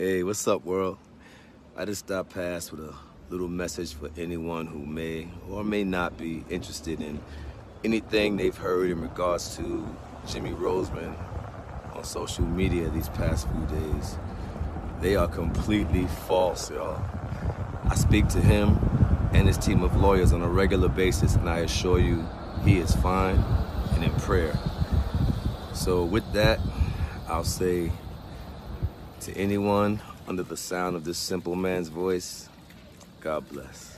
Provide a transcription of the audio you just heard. Hey, what's up, world? I just stopped past with a little message for anyone who may or may not be interested in anything they've heard in regards to Jimmy Roseman on social media these past few days. They are completely false, y'all. I speak to him and his team of lawyers on a regular basis, and I assure you he is fine and in prayer. So with that, I'll say to anyone under the sound of this simple man's voice, God bless.